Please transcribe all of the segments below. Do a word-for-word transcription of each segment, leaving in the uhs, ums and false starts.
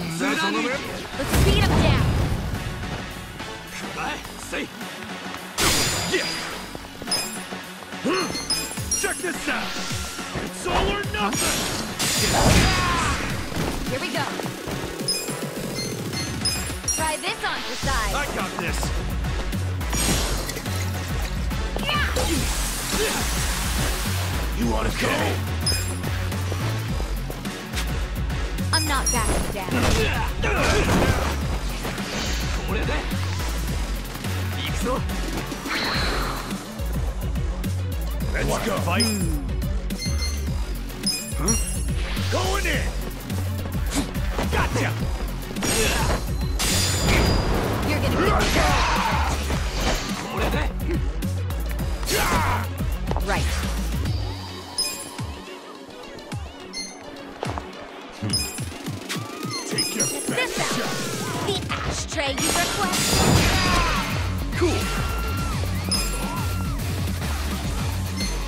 Let's speed him down. Check this out. It's all or nothing. Here we go. Try this on for size. I got this. Yeah. You want to go? I'm not backing down. Let's go. Fight. Huh? Going in. Gotcha. You're gonna get the right. Ashtray, you request. Cool.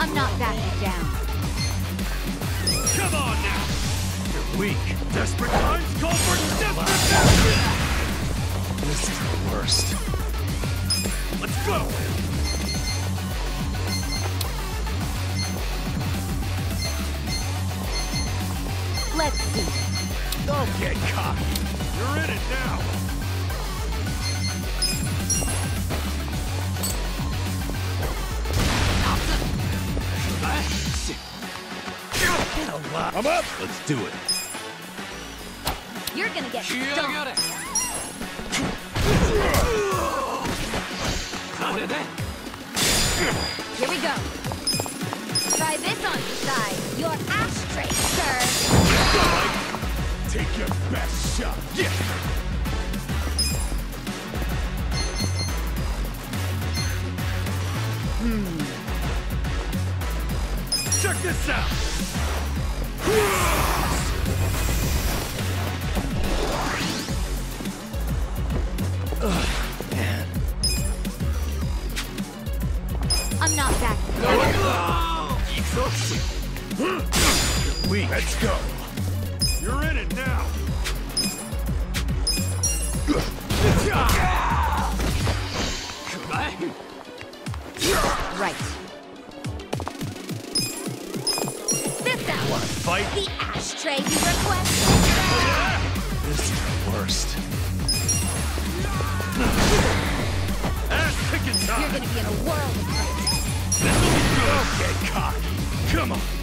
I'm not backing down. Come on now. You're weak. Desperate times call for desperate action. This is the worst. Let's go. Let's see. Don't get caught. You're in it now! I'm up! Let's do it! You're gonna get stunned! Here we go! Try this on your side! Your ashtray, sir! Take your best shot. Yeah. Hmm. Check this out. Ugh, man. I'm not back. Oh. Weak. Let's go. You're in it now! Right. This out! Wanna fight? The ashtray you requested! This is the worst. Ass-kicking time! You're gonna be in a world of fights. This'll be good! Okay, cocky. Come on!